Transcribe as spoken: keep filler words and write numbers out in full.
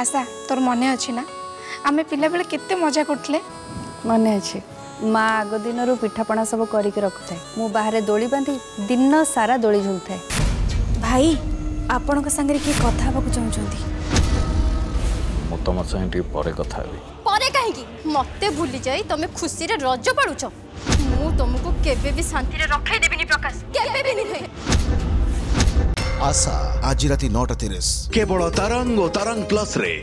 आशा तोर मन अच्छी ना आम पिला बेले केते मजा करते मन अच्छे माँ आग दिन पिठापणा सब करी रखुए मु बाहर दोली बांधी दिन सारा दोली झुल थाए भाई आपण सागर किए कथा चाहती तुम संगे परे कथा परे कहीं मते भूली जाई तुम खुशी रे रज पालुच मु तुमको केबे भी शांति रे रखै देबिनी प्रकाश केबे भी नहीं आशा आज राति नौ तीस केवल तरंग और तरंग प्लस रे।